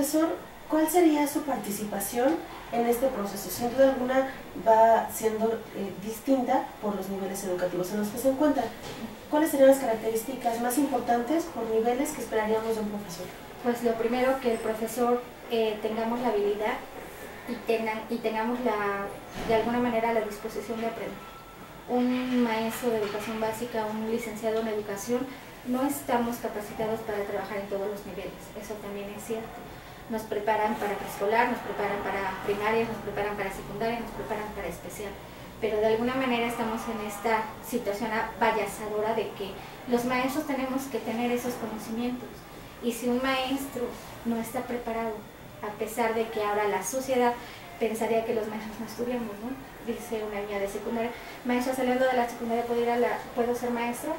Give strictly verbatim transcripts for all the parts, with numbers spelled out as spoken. profesor, ¿cuál sería su participación en este proceso? Sin duda alguna va siendo eh, distinta por los niveles educativos en los que se encuentra. ¿Cuáles serían las características más importantes por niveles que esperaríamos de un profesor? Pues lo primero, que el profesor eh, tengamos la habilidad y, tengan, y tengamos la, de alguna manera la disposición de aprender. Un maestro de educación básica, un licenciado en educación, no estamos capacitados para trabajar en todos los niveles, eso también es cierto. Nos preparan para preescolar, nos preparan para primaria, nos preparan para secundaria, nos preparan para especial. Pero de alguna manera estamos en esta situación abayazadora de que los maestros tenemos que tener esos conocimientos. Y si un maestro no está preparado, a pesar de que ahora la sociedad pensaría que los maestros no estudiamos, ¿no? Dice una niña de secundaria, maestra, saliendo de la secundaria, ¿puedo, ir a la, ¿puedo ser maestra?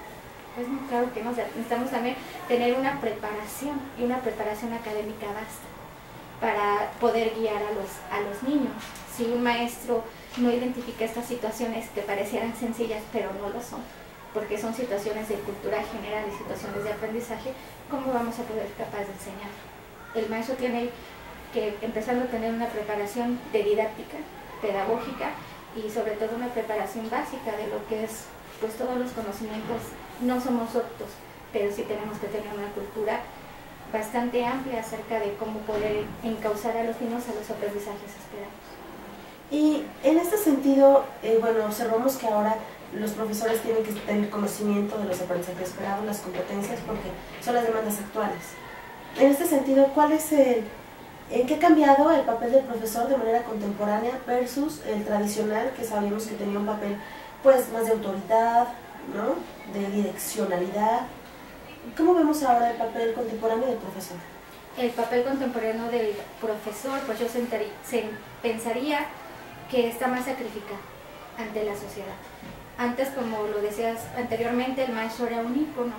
Pues no, claro que no. Necesitamos también tener una preparación, y una preparación académica basta, para poder guiar a los, a los niños. Si un maestro no identifica estas situaciones que parecieran sencillas, pero no lo son, porque son situaciones de cultura general y situaciones de aprendizaje, ¿cómo vamos a poder ser capaz de enseñar? El maestro tiene que empezar a tener una preparación de didáctica, pedagógica, y sobre todo una preparación básica de lo que es, pues, todos los conocimientos. No somos doctos, pero sí tenemos que tener una cultura bastante amplia acerca de cómo poder encauzar a los niños a los aprendizajes esperados. Y en este sentido, eh, bueno, observamos que ahora los profesores tienen que tener conocimiento de los aprendizajes esperados, las competencias, porque son las demandas actuales. En este sentido, ¿cuál es el, ¿en qué ha cambiado el papel del profesor de manera contemporánea versus el tradicional, que sabíamos que tenía un papel, pues, más de autoridad, ¿no?, de direccionalidad? ¿Cómo vemos ahora el papel contemporáneo del profesor? El papel contemporáneo del profesor, pues yo sentaría, se, pensaría que está más sacrificado ante la sociedad. Antes, como lo decías anteriormente, el maestro era un ícono.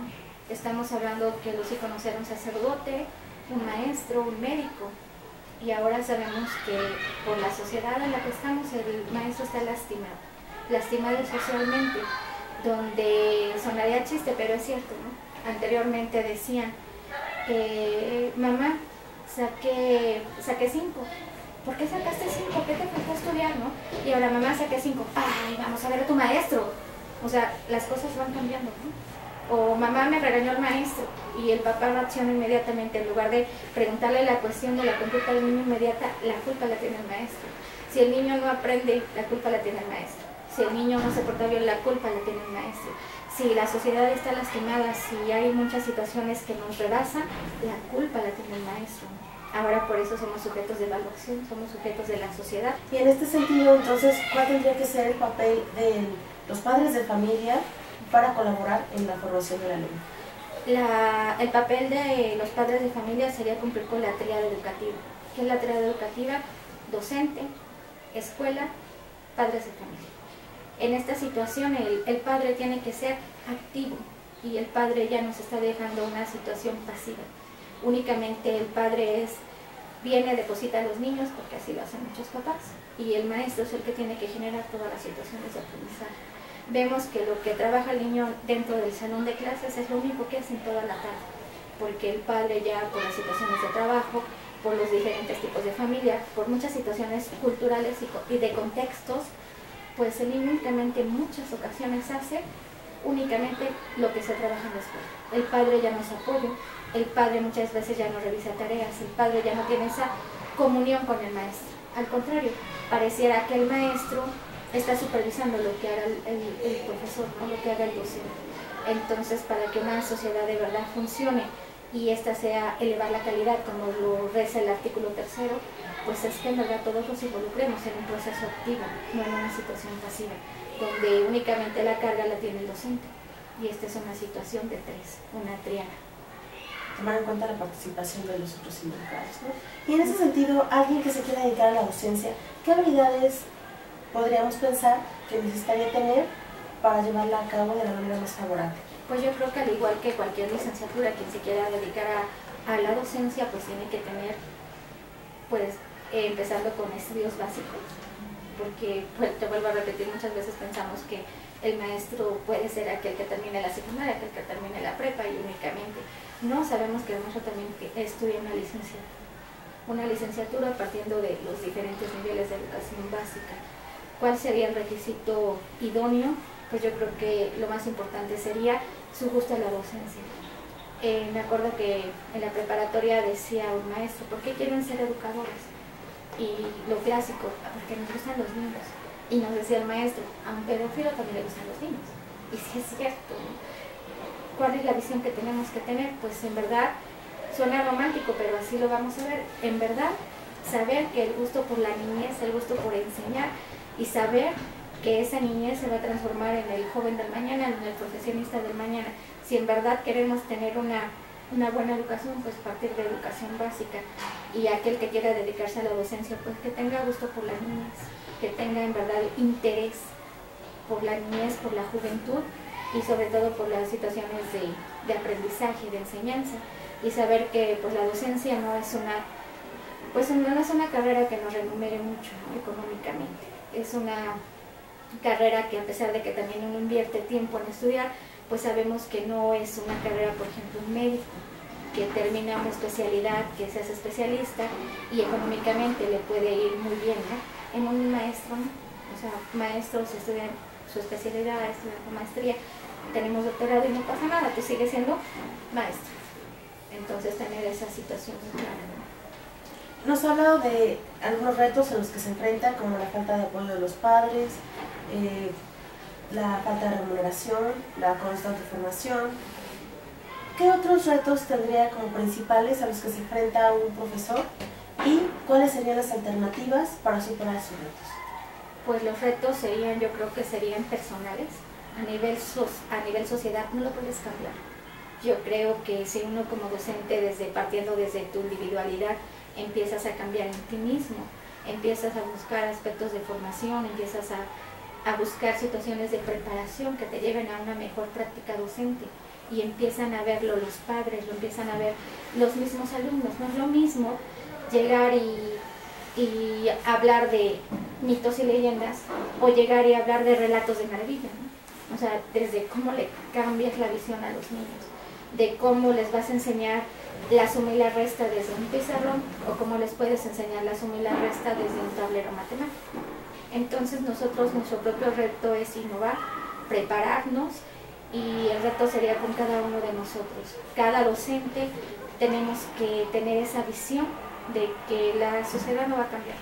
Estamos hablando que los íconos eran un sacerdote, un maestro, un médico. Y ahora sabemos que por la sociedad en la que estamos, el maestro está lastimado, lastimado socialmente, donde sonaría chiste, pero es cierto, ¿no? Anteriormente decían, eh, mamá, saqué, saqué cinco. ¿Por qué sacaste cinco? ¿Qué te faltó estudiar, no? Y ahora, mamá, saqué cinco. ¡Ay, vamos a ver a tu maestro! O sea, las cosas van cambiando, ¿no? O mamá, me regañó el maestro. Y el papá reacciona inmediatamente. En lugar de preguntarle la cuestión de la conducta del niño inmediata, la culpa la tiene el maestro. Si el niño no aprende, la culpa la tiene el maestro. Si el niño no se porta bien, la culpa la tiene el maestro. Si la sociedad está lastimada, si hay muchas situaciones que nos rebasan, la culpa la tiene el maestro. Ahora por eso somos sujetos de evaluación, somos sujetos de la sociedad. Y en este sentido, entonces, ¿cuál tendría que ser el papel de los padres de familia para colaborar en la formación del alumno? La, el papel de los padres de familia sería cumplir con la tríada educativa. ¿Qué es la tríada educativa? Docente, escuela, padres de familia. En esta situación el, el padre tiene que ser activo, y el padre ya nos está dejando una situación pasiva. Únicamente el padre es, viene, deposita a los niños, porque así lo hacen muchos papás, y el maestro es el que tiene que generar todas las situaciones de aprendizaje. Vemos que lo que trabaja el niño dentro del salón de clases es lo único que hacen toda la tarde, porque el padre ya, por las situaciones de trabajo, por los diferentes tipos de familia, por muchas situaciones culturales y de contextos, pues el niño únicamente en muchas ocasiones hace únicamente lo que se trabaja en la escuela. El padre ya no se apoya, el padre muchas veces ya no revisa tareas, el padre ya no tiene esa comunión con el maestro. Al contrario, pareciera que el maestro está supervisando lo que haga el, el, el profesor, o lo que haga el docente. Entonces, para que una sociedad de verdad funcione y esta sea elevar la calidad, como lo reza el artículo tercero, pues es que en verdad todos nos involucremos en un proceso activo, no en una situación pasiva, donde únicamente la carga la tiene el docente. Y esta es una situación de tres, una triada. Tomar en cuenta la participación de los otros involucrados, ¿no? Y en ese sentido, alguien que se quiera dedicar a la docencia, ¿qué habilidades podríamos pensar que necesitaría tener para llevarla a cabo de la manera más favorable? Pues yo creo que al igual que cualquier licenciatura, quien se quiera dedicar a, a la docencia, pues tiene que tener, pues, Eh, empezando con estudios básicos, porque, pues, te vuelvo a repetir, muchas veces pensamos que el maestro puede ser aquel que termine la secundaria, aquel que termine la prepa, y únicamente no sabemos que el maestro también estudia una licenciatura, una licenciatura partiendo de los diferentes niveles de educación básica. ¿Cuál sería el requisito idóneo? Pues yo creo que lo más importante sería su gusto a la docencia. Eh, me acuerdo que en la preparatoria decía un maestro, ¿por qué quieren ser educadores? Y lo clásico, porque nos gustan los niños. Y nos decía el maestro, a un pedófilo también le gustan los niños. Y si es cierto, ¿cuál es la visión que tenemos que tener? Pues en verdad, suena romántico, pero así lo vamos a ver. En verdad, saber que el gusto por la niñez, el gusto por enseñar, y saber que esa niñez se va a transformar en el joven del mañana, en el profesionista del mañana. Si en verdad queremos tener una, una buena educación, pues partir de educación básica. Y aquel que quiera dedicarse a la docencia, pues que tenga gusto por la niñez, que tenga en verdad interés por la niñez, por la juventud, y sobre todo por las situaciones de, de aprendizaje, de enseñanza, y saber que pues la docencia no es una, pues no es una carrera que nos remunere mucho, ¿no?, económicamente. Es una carrera que, a pesar de que también uno invierte tiempo en estudiar, pues sabemos que no es una carrera, por ejemplo, un médico, que termina una especialidad, que se hace especialista y económicamente le puede ir muy bien, ¿no? En un maestro, o sea, maestros estudian su especialidad, estudian su maestría, tenemos doctorado y no pasa nada, tú sigues siendo maestro. Entonces tener esa situación muy clara, ¿no? Nos ha hablado de algunos retos a los que se enfrentan, como la falta de apoyo de los padres, eh, la falta de remuneración, la constante formación. ¿Qué otros retos tendría como principales a los que se enfrenta un profesor y cuáles serían las alternativas para superar esos retos? Pues los retos serían, yo creo que serían personales, a nivel, a nivel sociedad no lo puedes cambiar. Yo creo que si uno como docente, desde, partiendo desde tu individualidad, empiezas a cambiar en ti mismo, empiezas a buscar aspectos de formación, empiezas a, a buscar situaciones de preparación que te lleven a una mejor práctica docente, y empiezan a verlo los padres, lo empiezan a ver los mismos alumnos. No es lo mismo llegar y, y hablar de mitos y leyendas, o llegar y hablar de relatos de maravilla, ¿no? O sea, desde cómo le cambias la visión a los niños, de cómo les vas a enseñar la suma y la resta desde un pizarrón, o cómo les puedes enseñar la suma y la resta desde un tablero matemático. Entonces nosotros, nuestro propio reto es innovar, prepararnos, y el reto sería con cada uno de nosotros. Cada docente tenemos que tener esa visión de que la sociedad no va a cambiar.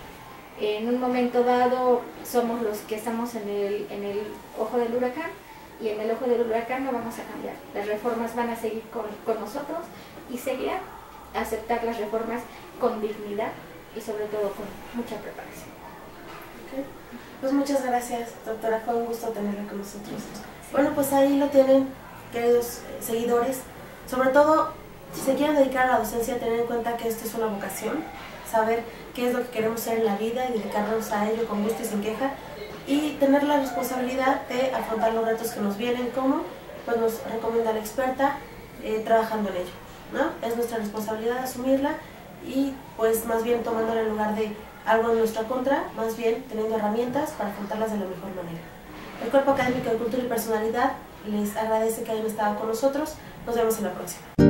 En un momento dado somos los que estamos en el, en el ojo del huracán, y en el ojo del huracán no vamos a cambiar. Las reformas van a seguir con, con nosotros, y seguirá aceptar las reformas con dignidad y sobre todo con mucha preparación. Okay. Pues muchas gracias, doctora, fue un gusto tenerla con nosotros. Bueno, pues ahí lo tienen, queridos seguidores. Sobre todo, si se quieren dedicar a la docencia, tener en cuenta que esto es una vocación, saber qué es lo que queremos ser en la vida y dedicarnos a ello con gusto y sin queja, y tener la responsabilidad de afrontar los retos que nos vienen, como pues nos recomienda la experta, eh, trabajando en ello, ¿no? Es nuestra responsabilidad asumirla, y pues más bien tomándola en lugar de algo en nuestra contra, más bien teniendo herramientas para afrontarlas de la mejor manera. El Cuerpo Académico de Cultura y Personalidad les agradece que hayan estado con nosotros. Nos vemos en la próxima.